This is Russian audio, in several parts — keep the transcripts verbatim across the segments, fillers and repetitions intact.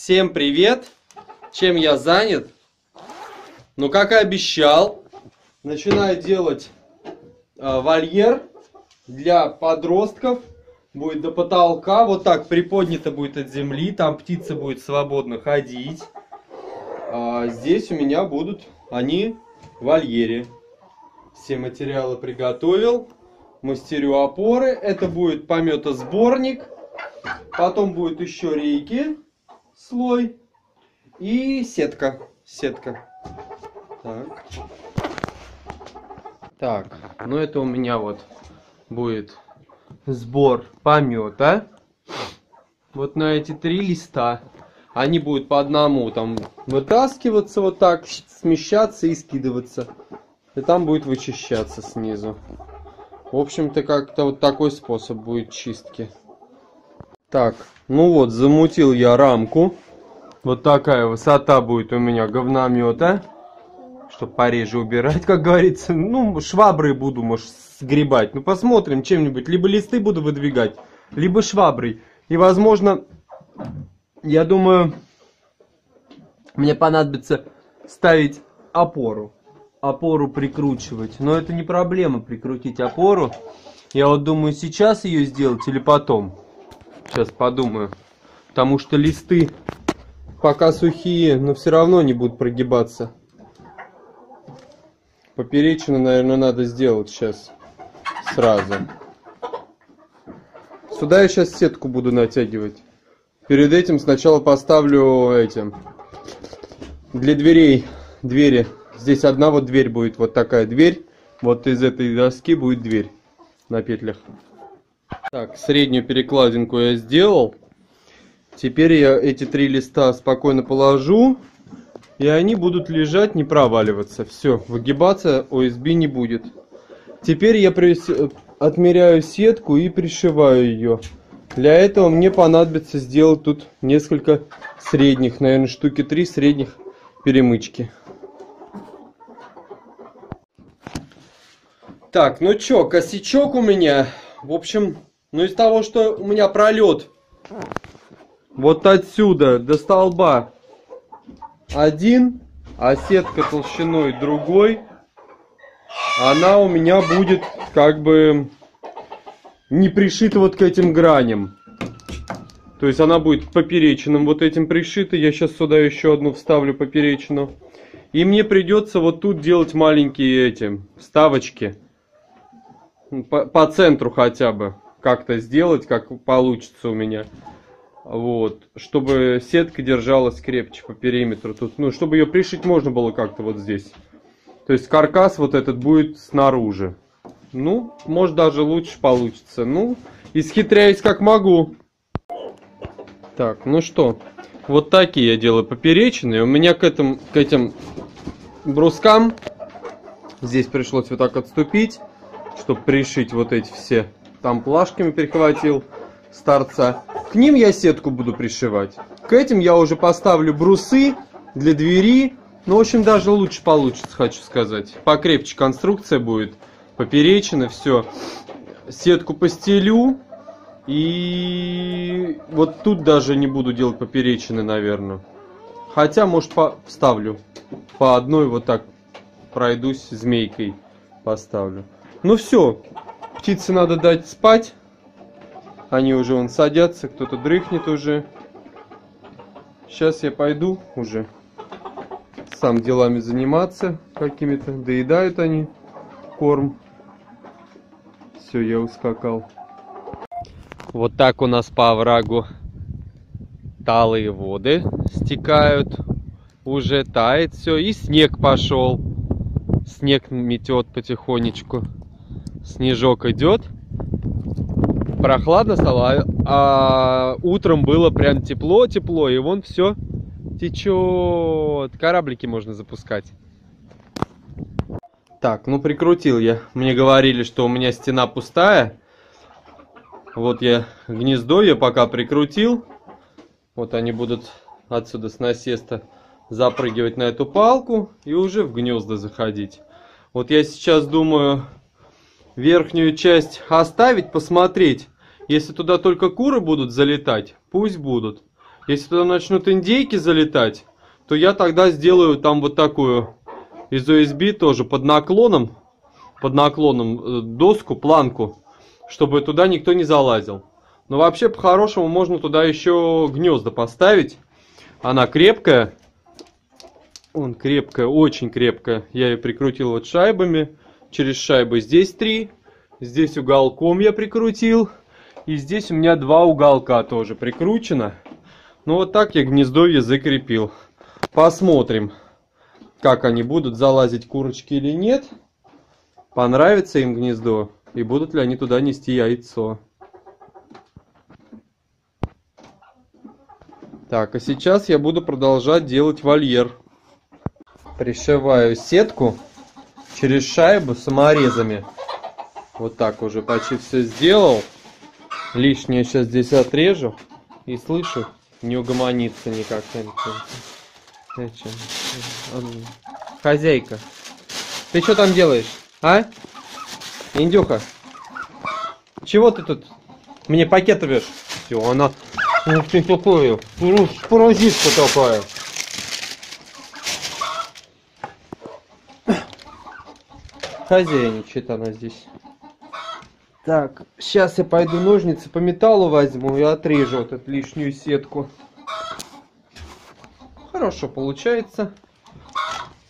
Всем привет! Чем я занят? Ну, как и обещал, начинаю делать э, вольер для подростков. Будет до потолка, вот так приподнято будет от земли, там птица будет свободно ходить. А здесь у меня будут они в вольере. Все материалы приготовил. Мастерю опоры. Это будет пометосборник. Потом будет еще рейки, слой и сетка. Сетка. Так. Так, ну это у меня вот будет сбор помета. Вот на эти три листа. Они будут по одному там вытаскиваться вот так, смещаться и скидываться. И там будет вычищаться снизу. В общем-то, как-то вот такой способ будет чистки. Так, ну вот, замутил я рамку. Вот такая высота будет у меня говномета. Чтоб пореже убирать, как говорится. Ну, шваброй буду, может, сгребать. Ну, посмотрим чем-нибудь. Либо листы буду выдвигать, либо шваброй. И, возможно, я думаю, мне понадобится ставить опору. Опору прикручивать. Но это не проблема, прикрутить опору. Я вот думаю, сейчас ее сделать или потом. Сейчас подумаю. Потому что листы пока сухие, но все равно не будут прогибаться. Поперечину, наверное, надо сделать сейчас сразу. Сюда я сейчас сетку буду натягивать. Перед этим сначала поставлю этим для дверей двери. Здесь одна вот дверь будет, вот такая дверь. Вот из этой доски будет дверь на петлях. Так, среднюю перекладинку я сделал. Теперь я эти три листа спокойно положу. И они будут лежать, не проваливаться. Все, выгибаться о эс би не будет. Теперь я отмеряю сетку и пришиваю ее. Для этого мне понадобится сделать тут несколько средних, наверное, штуки три средних перемычки. Так, ну чё, косячок у меня, в общем, ну из того, что у меня пролет вот отсюда до столба один, а сетка толщиной другой, она у меня будет как бы не пришита вот к этим граням. То есть она будет поперечным вот этим пришита. Я сейчас сюда еще одну вставлю поперечину. И мне придется вот тут делать маленькие эти вставочки. По, по центру хотя бы как-то сделать, как получится у меня. Вот, чтобы сетка держалась крепче по периметру тут. Ну, чтобы ее пришить можно было как-то вот здесь. То есть каркас вот этот будет снаружи. Ну, может даже лучше получится. Ну, исхитряюсь как могу. Так, ну что. Вот такие я делаю поперечные. У меня к этим, к этим брускам здесь пришлось вот так отступить, чтобы пришить вот эти все. Там плашками перехватил с торца. К ним я сетку буду пришивать. К этим я уже поставлю брусы для двери. Ну, в общем, даже лучше получится, хочу сказать. Покрепче конструкция будет. Поперечина, все. Сетку постелю. И вот тут даже не буду делать поперечины, наверное. Хотя, может, по... вставлю. По одной вот так пройдусь, змейкой поставлю. Ну все, птице надо дать спать. Они уже вон садятся, кто-то дрыхнет уже. Сейчас я пойду уже сам делами заниматься какими-то. Доедают они корм. Все, я ускакал. Вот так у нас по оврагу талые воды стекают. Уже тает все. И снег пошел. Снег метет потихонечку. Снежок идет. Прохладно стало. А утром было прям тепло-тепло. И вон все течет. Кораблики можно запускать. Так, ну прикрутил я. Мне говорили, что у меня стена пустая. Вот я гнездо я пока прикрутил. Вот они будут отсюда с насеста запрыгивать на эту палку и уже в гнезда заходить. Вот я сейчас думаю верхнюю часть оставить, посмотреть. Если туда только куры будут залетать, пусть будут. Если туда начнут индейки залетать, то я тогда сделаю там вот такую из ю эс би тоже под наклоном, под наклоном доску, планку, чтобы туда никто не залазил. Но вообще по-хорошему можно туда еще гнезда поставить. Она крепкая. Он крепкая, очень крепкая. Я ее прикрутил вот шайбами. Через шайбы здесь три. Здесь уголком я прикрутил. И здесь у меня два уголка тоже прикручено. Ну вот так я гнездовье закрепил. Посмотрим, как они будут залазить, курочки или нет. Понравится им гнездо. И будут ли они туда нести яйцо. Так, а сейчас я буду продолжать делать вольер. Пришиваю сетку через шайбу саморезами. Вот так уже почти все сделал. Лишнее сейчас здесь отрежу. И слышу, не угомонится никак. Хозяйка, ты что там делаешь, а? Индюха, чего ты тут мне пакет рвешь? Все, она... Ух ты, такое, паразитка такая. Хозяйничает она здесь. Так, сейчас я пойду ножницы по металлу возьму и отрежу вот эту лишнюю сетку. Хорошо получается.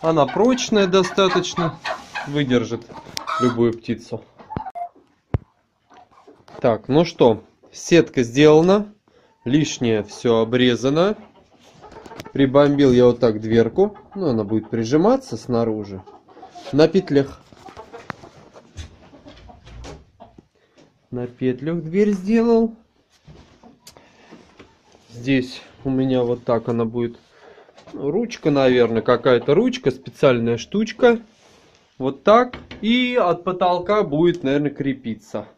Она прочная достаточно. Выдержит любую птицу. Так, ну что, сетка сделана. Лишнее все обрезано. Прибомбил я вот так дверку. Ну, она будет прижиматься снаружи. На петлях. На петлях дверь сделал. Здесь у меня вот так она будет. Ручка, наверное, какая-то ручка. Специальная штучка. Вот так. И от потолка будет, наверное, крепиться.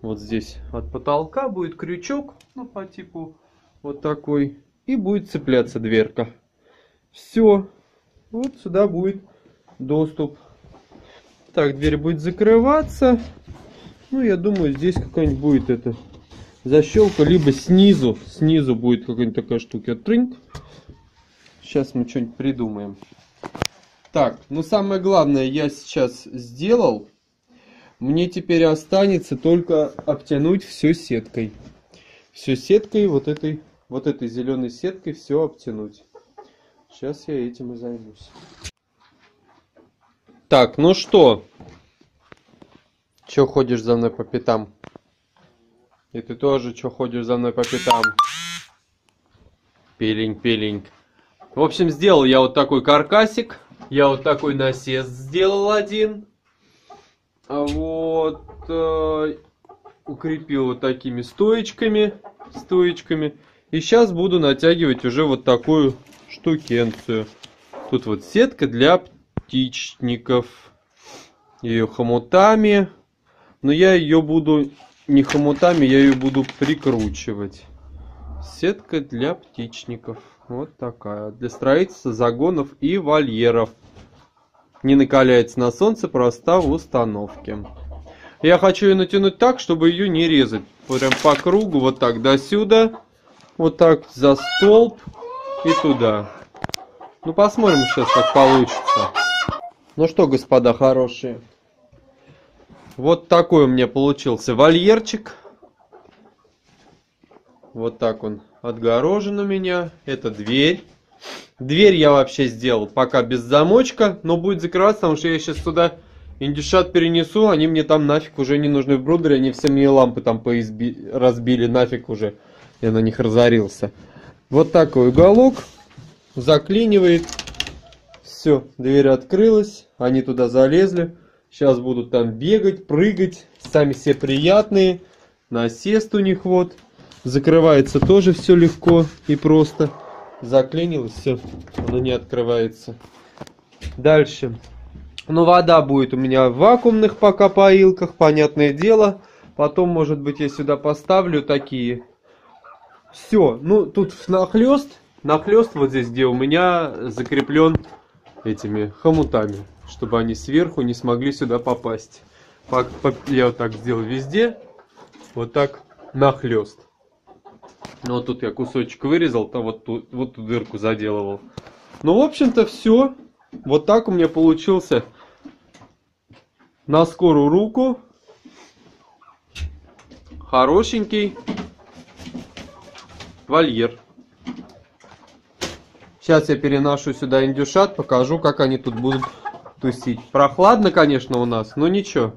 Вот здесь от потолка будет крючок, ну, по типу вот такой, и будет цепляться дверка. Все, вот сюда будет доступ. Так, дверь будет закрываться. Ну, я думаю, здесь какая-нибудь будет эта защелка, либо снизу, снизу будет какая-нибудь такая штука. Трынь. Сейчас мы что-нибудь придумаем. Так, ну самое главное я сейчас сделал. Мне теперь останется только обтянуть все сеткой. Все сеткой, вот этой, вот этой зеленой сеткой все обтянуть. Сейчас я этим и займусь. Так, ну что? Че ходишь за мной по пятам? И ты тоже че ходишь за мной по пятам? Пилинг, пилинг. В общем, сделал я вот такой каркасик. Я вот такой насест сделал один. Вот э, укрепил вот такими стоечками, стоечками. И сейчас буду натягивать уже вот такую штукенцию. Тут вот сетка для птичников. Ее хомутами. Но я ее буду не хомутами, я ее буду прикручивать. Сетка для птичников. Вот такая. Для строительства загонов и вольеров. Не накаляется на солнце, проста в установке. Я хочу ее натянуть так, чтобы ее не резать. Прям по кругу, вот так до сюда. Вот так за столб и туда. Ну, посмотрим сейчас, как получится. Ну что, господа хорошие. Вот такой у меня получился вольерчик. Вот так он отгорожен у меня. Это дверь. Дверь я вообще сделал пока без замочка, но будет закрываться, потому что я сейчас туда индюшат перенесу, они мне там нафиг уже не нужны в брудере, они все мне лампы там поизби... разбили, нафиг уже я на них разорился. Вот такой уголок, заклинивает, все, дверь открылась, они туда залезли, сейчас будут там бегать, прыгать, сами все приятные, насест у них вот, закрывается тоже все легко и просто. Заклинилось, все, оно не открывается. Дальше. Ну, вода будет у меня в вакуумных пока поилках, понятное дело. Потом, может быть, я сюда поставлю такие. Все, ну, тут нахлест. Нахлест вот здесь, где у меня закреплен этими хомутами, чтобы они сверху не смогли сюда попасть. Я вот так сделал везде. Вот так нахлест. Ну вот тут я кусочек вырезал, там вот тут вот ту дырку заделывал. Ну, в общем-то, все. Вот так у меня получился на скорую руку хорошенький вольер. Сейчас я переношу сюда индюшат, покажу, как они тут будут тусить. Прохладно, конечно, у нас, но ничего.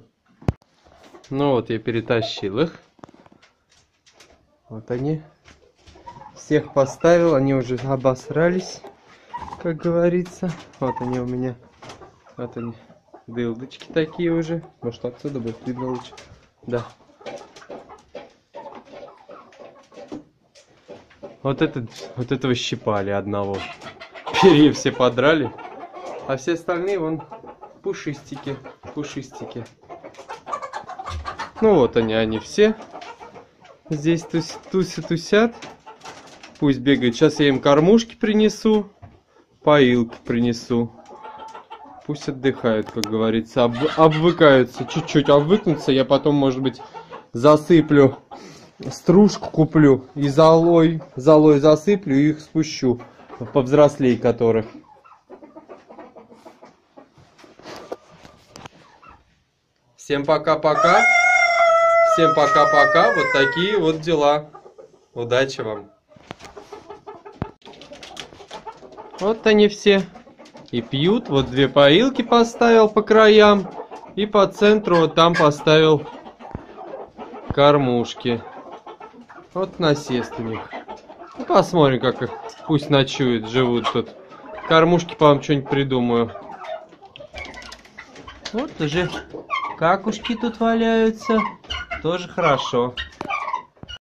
Ну вот я перетащил их. Вот они. Всех поставил, они уже обосрались, как говорится. Вот они у меня. Вот они. Дылдочки такие уже. Может, отсюда будет видно лучше. Да. Вот, этот, вот этого щипали одного. Перья все подрали. А все остальные вон пушистики. Пушистики. Ну вот они, они все. Здесь туси, туси, тусят. Пусть бегают. Сейчас я им кормушки принесу. Поилки принесу. Пусть отдыхают, как говорится. Об, обвыкаются. Чуть-чуть обвыкнутся. Я потом, может быть, засыплю. Стружку куплю и золой, золой засыплю и их спущу, повзрослей которых. Всем пока-пока. Всем пока-пока. Вот такие вот дела. Удачи вам. Вот они все. И пьют. Вот две поилки поставил по краям. И по центру вот там поставил кормушки. Вот насест у них. Ну, посмотрим, как их. Пусть ночуют, живут тут. Кормушки, по-моему, что-нибудь придумаю. Вот уже какушки тут валяются. Тоже хорошо.